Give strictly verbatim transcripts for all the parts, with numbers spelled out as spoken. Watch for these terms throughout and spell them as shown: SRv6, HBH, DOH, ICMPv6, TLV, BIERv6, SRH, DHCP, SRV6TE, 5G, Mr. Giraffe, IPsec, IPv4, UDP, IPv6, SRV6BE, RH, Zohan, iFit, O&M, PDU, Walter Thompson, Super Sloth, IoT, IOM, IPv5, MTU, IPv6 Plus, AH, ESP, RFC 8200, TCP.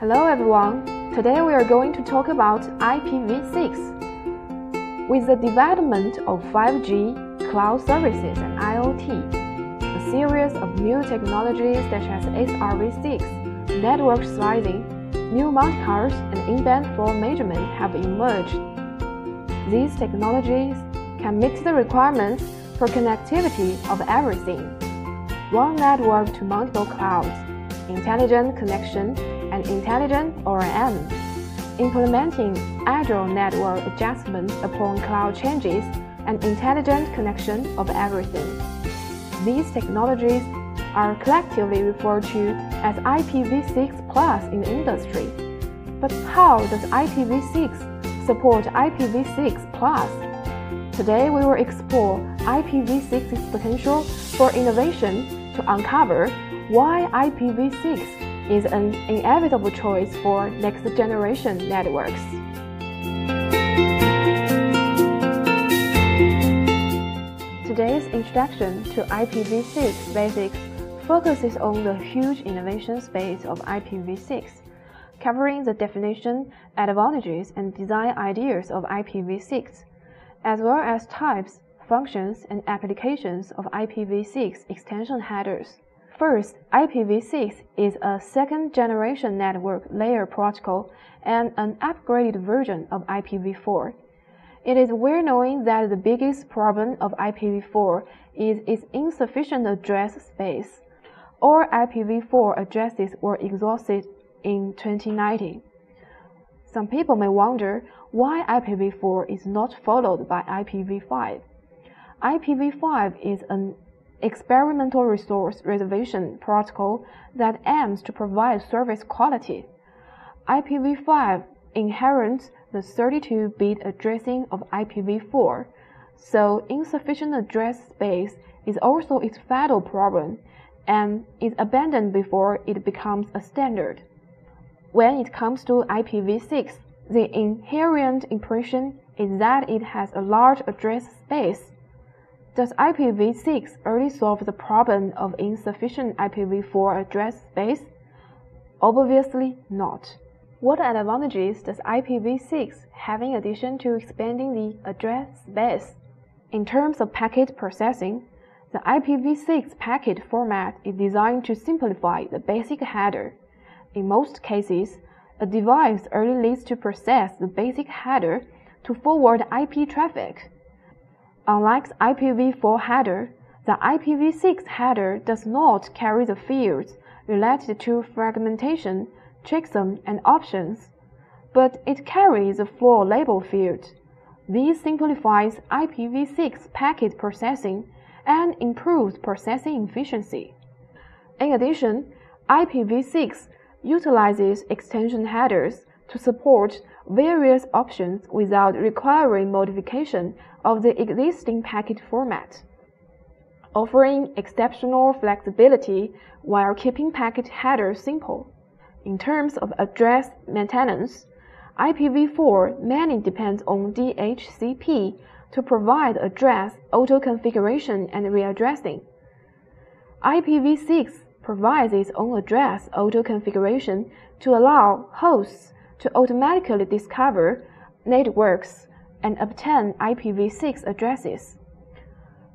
Hello everyone, today we are going to talk about I P v six. With the development of five G, cloud services and IoT, a series of new technologies such as S R v six, network slicing, new mount cards and in-band flow measurement have emerged. These technologies can meet the requirements for connectivity of everything. One network to multiple clouds, intelligent connection, and intelligent O and M, implementing agile network adjustment upon cloud changes and intelligent connection of everything. These technologies are collectively referred to as I P v six Plus in the industry. But how does I P v six support I P v six Plus? Today we will explore I P v six's potential for innovation to uncover why I P v six is an inevitable choice for next-generation networks. Today's introduction to I P v six basics focuses on the huge innovation space of I P v six, covering the definition, advantages, and design ideas of I P v six, as well as types, functions, and applications of I P v six extension headers. First, I P v six is a second-generation network layer protocol and an upgraded version of I P v four. It is well known that the biggest problem of I P v four is its insufficient address space. All I P v four addresses were exhausted in twenty nineteen. Some people may wonder why I P v four is not followed by I P v five. I P v five is an experimental resource reservation protocol that aims to provide service quality. I P v five inherits the thirty-two bit addressing of I P v four, so insufficient address space is also its fatal problem and is abandoned before it becomes a standard. When it comes to I P v six, the inherent impression is that it has a large address space. Does I P v six already solve the problem of insufficient I P v four address space? Obviously not. What advantages does I P v six have in addition to expanding the address space? In terms of packet processing, the I P v six packet format is designed to simplify the basic header. In most cases, a device already needs to process the basic header to forward I P traffic. Unlike I P v four header, the I P v six header does not carry the fields related to fragmentation, checksum, and options, but it carries the floor label field. This simplifies I P v six packet processing and improves processing efficiency. In addition, I P v six utilizes extension headers to support various options without requiring modification of the existing packet format, offering exceptional flexibility while keeping packet headers simple. In terms of address maintenance, I P v four mainly depends on D H C P to provide address auto-configuration and readdressing. I P v six provides its own address auto-configuration to allow hosts to automatically discover networks and obtain I P v six addresses,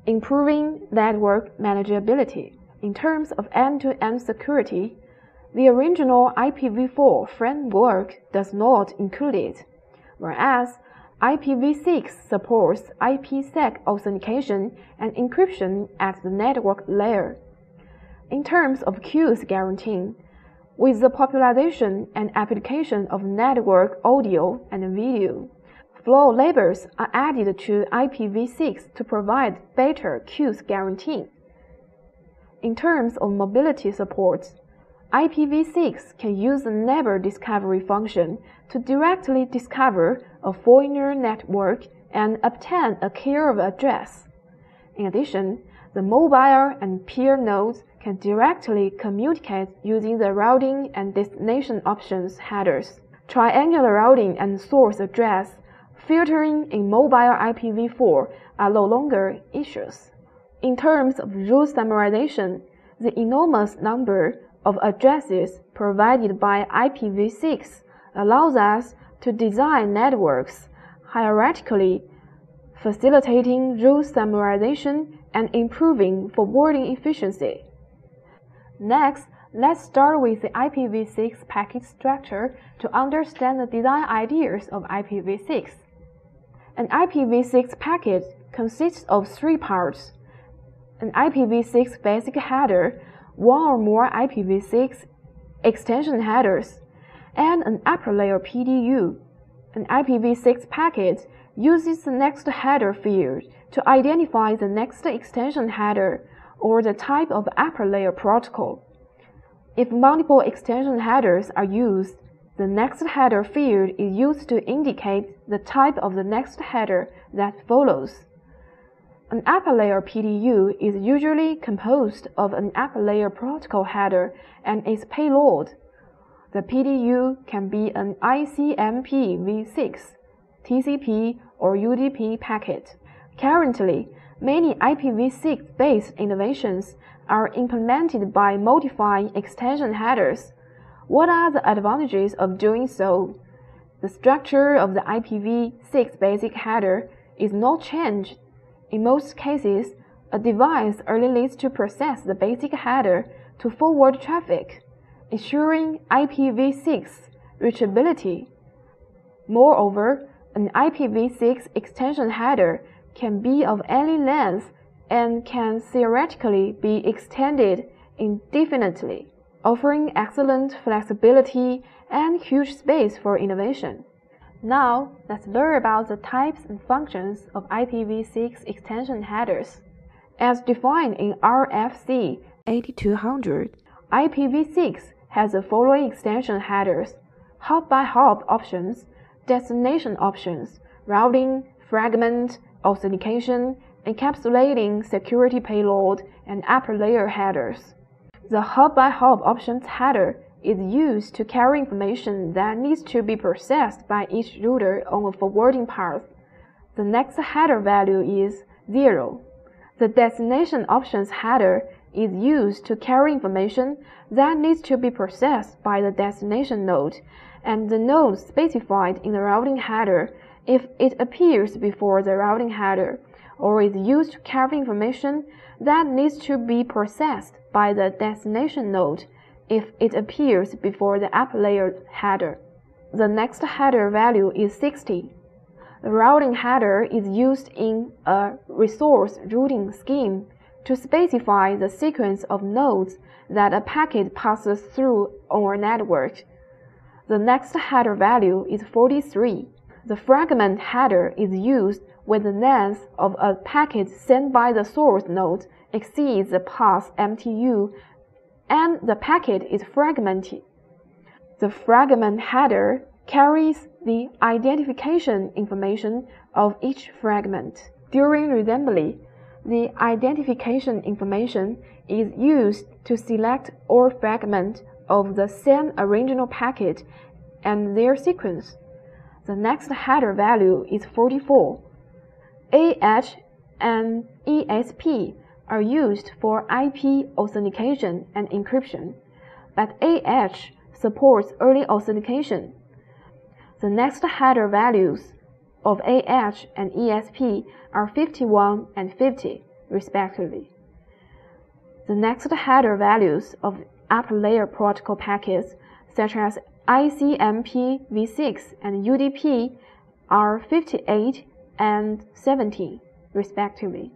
improving network manageability. In terms of end-to-end security, the original I P v four framework does not include it, whereas I P v six supports IPsec authentication and encryption at the network layer. In terms of queues guaranteeing, with the popularization and application of network audio and video, flow labels are added to I P v six to provide better queues guarantee. In terms of mobility support, I P v six can use the neighbor discovery function to directly discover a foreigner network and obtain a curve address. In addition, the mobile and peer nodes can directly communicate using the routing and destination options headers, triangular routing and source address. Filtering in mobile I P v four are no longer issues. In terms of rule summarization, the enormous number of addresses provided by I P v six allows us to design networks hierarchically, facilitating rule summarization and improving forwarding efficiency. Next, let's start with the I P v six packet structure to understand the design ideas of I P v six. An I P v six packet consists of three parts: an I P v six basic header, one or more I P v six extension headers, and an upper layer P D U. An I P v six packet uses the next header field to identify the next extension header or the type of upper layer protocol. If multiple extension headers are used, the next header field is used to indicate the type of the next header that follows. An upper layer P D U is usually composed of an upper layer protocol header and its payload. The P D U can be an I C M P v six, T C P, or U D P packet. Currently, many I P v six-based innovations are implemented by modifying extension headers. What are the advantages of doing so? The structure of the I P v six basic header is not changed. In most cases, a device only needs to process the basic header to forward traffic, ensuring I P v six reachability. Moreover, an I P v six extension header can be of any length and can theoretically be extended indefinitely, offering excellent flexibility and huge space for innovation. Now, let's learn about the types and functions of I P v six extension headers. As defined in R F C eighty-two hundred, I P v six has the following extension headers: hop-by-hop options, destination options, routing, fragment, authentication, encapsulating security payload, and upper layer headers. The hop-by-hop options header is used to carry information that needs to be processed by each router on a forwarding path. The next header value is zero. The destination options header is used to carry information that needs to be processed by the destination node and the node specified in the routing header if it appears before the routing header, or is used to carry information that needs to be processed by the destination node if it appears before the upper layer header. The next header value is sixty. The routing header is used in a resource routing scheme to specify the sequence of nodes that a packet passes through on a network. The next header value is forty-three. The fragment header is used when the length of a packet sent by the source node exceeds the path M T U and the packet is fragmented. The fragment header carries the identification information of each fragment. During reassembly, the identification information is used to select all fragments of the same original packet and their sequence. The next header value is forty-four. A H and E S P are used for I P authentication and encryption, but A H supports early authentication. The next header values of A H and E S P are fifty-one and fifty, respectively. The next header values of upper layer protocol packets, such as I C M P v six and U D P, are fifty-eight and seventy, respectively.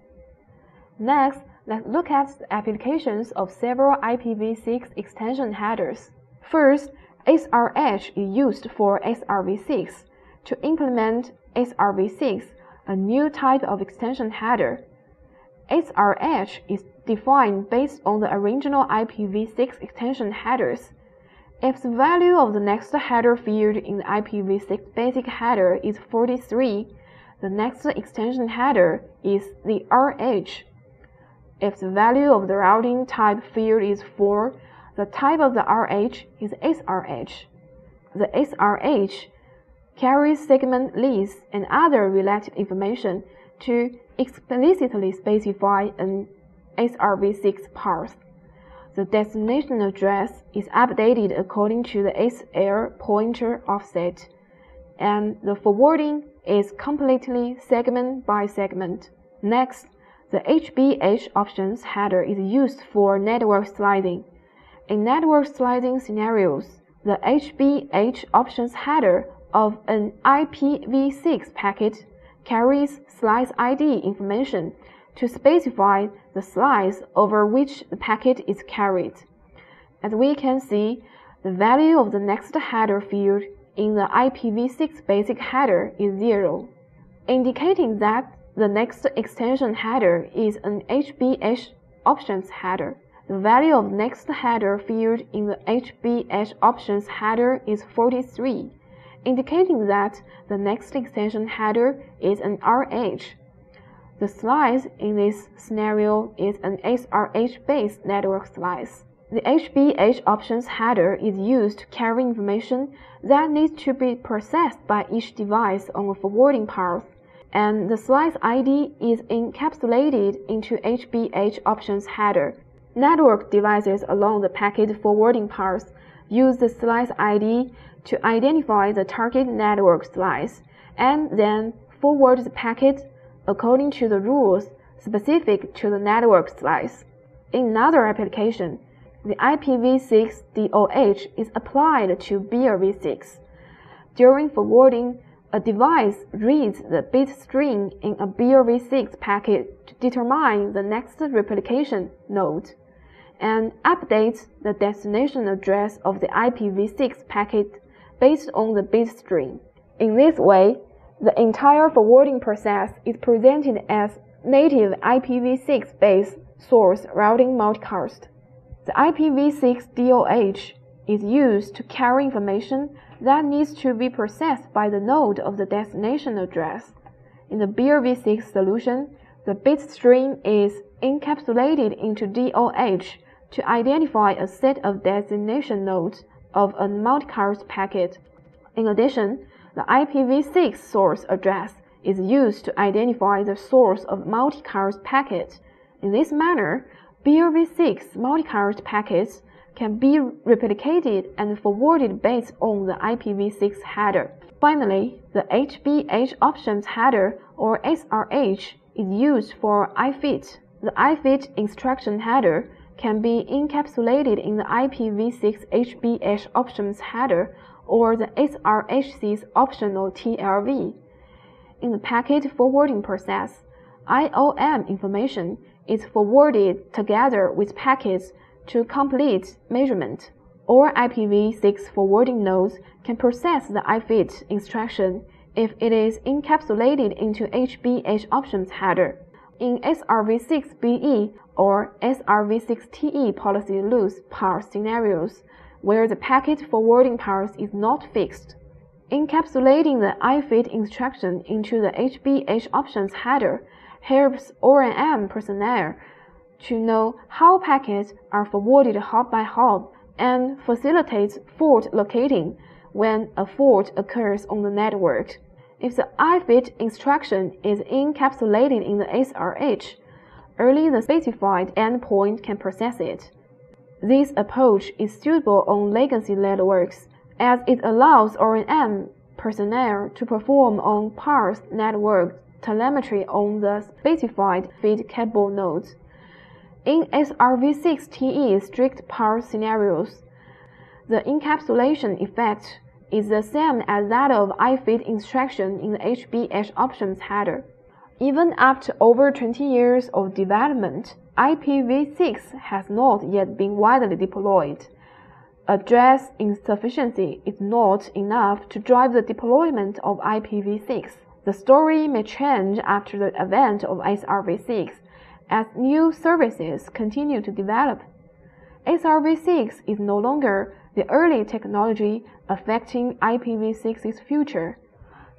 Next, let's look at the applications of several I P v six extension headers. First, S R H is used for S R v six to implement S R v six, a new type of extension header. S R H is defined based on the original I P v six extension headers. If the value of the next header field in the I P v six basic header is forty-three, the next extension header is the R H. If the value of the routing type field is four, the type of the R H is S R H. The S R H carries segment lists and other related information to explicitly specify an S R v six path. the destination address is updated according to the S L pointer offset, and the forwarding is completely segment by segment. Next, the H B H options header is used for network slicing. In network slicing scenarios, the H B H options header of an I P v six packet carries slice I D information to specify the slice over which the packet is carried. As we can see, the value of the next header field in the I P v six basic header is zero, indicating that the next extension header is an H B H options header. The value of the next header field in the H B H options header is forty-three, indicating that the next extension header is an R H. The slice in this scenario is an S R H based network slice. The H B H options header is used to carry information that needs to be processed by each device on a forwarding path, and the slice I D is encapsulated into H B H options header. Network devices along the packet forwarding path use the slice I D to identify the target network slice and then forward the packet according to the rules specific to the network slice. In another application, the I P v six D O H is applied to BIERv six. During forwarding, a device reads the bit string in a BIERv six packet to determine the next replication node, and updates the destination address of the I P v six packet based on the bit string. In this way, the entire forwarding process is presented as native I P v six based source routing multicast. The I P v six D O H is used to carry information that needs to be processed by the node of the destination address. In the BIERv six solution, the bit string is encapsulated into D O H to identify a set of destination nodes of a multicast packet. In addition, the I P v six source address is used to identify the source of multicast packet. In this manner, BIERv six multicast packets can be replicated and forwarded based on the I P v six header. Finally, the H B H options header or S R H is used for iFit. The iFit instruction header can be encapsulated in the I P v six H B H options header or the S R H six optional T L V. In the packet forwarding process, I O M information is forwarded together with packets to complete measurement. All I P v six forwarding nodes can process the iFit instruction if it is encapsulated into H B H options header. In S R v six B E or S R v six T E policy loose path scenarios, where the packet forwarding path is not fixed, encapsulating the iFit instruction into the H B H options header helps O and M personnel to know how packets are forwarded hop by hop and facilitates fault locating when a fault occurs on the network. If the iFit instruction is encapsulated in the S R H, only the specified endpoint can process it. This approach is suitable on legacy networks as it allows O and M personnel to perform on parse network telemetry on the specified feed capable nodes. In S R v six T E strict parse scenarios, the encapsulation effect is the same as that of iFit instruction in the H B H options header. Even after over twenty years of development, I P v six has not yet been widely deployed. Address insufficiency is not enough to drive the deployment of I P v six. The story may change after the advent of S R v six as new services continue to develop. S R v six is no longer the early technology affecting I P v six's future.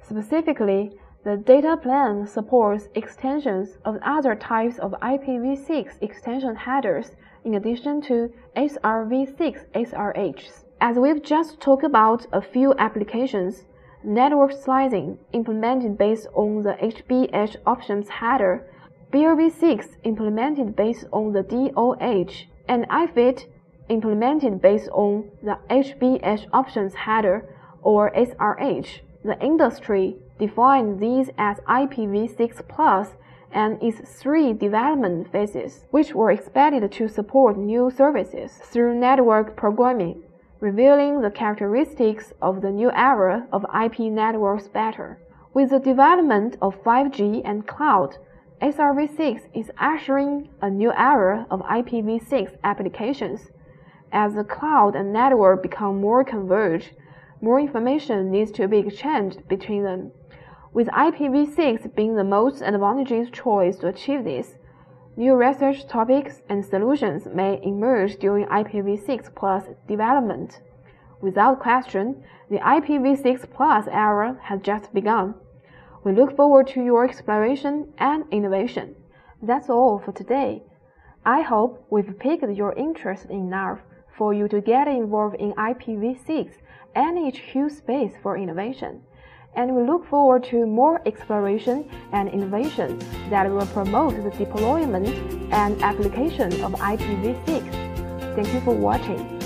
Specifically, the data plan supports extensions of other types of I P v six extension headers in addition to S R v six S R Hs. As we've just talked about a few applications, network slicing implemented based on the H B H options header, BIERv six implemented based on the D O H, and iFit implemented based on the H B H options header or S R H. The industry defined these as I P v six Plus and its three development phases, which were expected to support new services through network programming, revealing the characteristics of the new era of I P networks better. With the development of five G and cloud, S R v six is ushering a new era of I P v six applications. As the cloud and network become more converged, more information needs to be exchanged between them, with I P v six being the most advantageous choice to achieve this. New research topics and solutions may emerge during I P v six Plus development. Without question, the I P v six Plus era has just begun. We look forward to your exploration and innovation. That's all for today. I hope we've piqued your interest enough for you to get involved in I P v six and its huge space for innovation. And we look forward to more exploration and innovation that will promote the deployment and application of I P v six. Thank you for watching.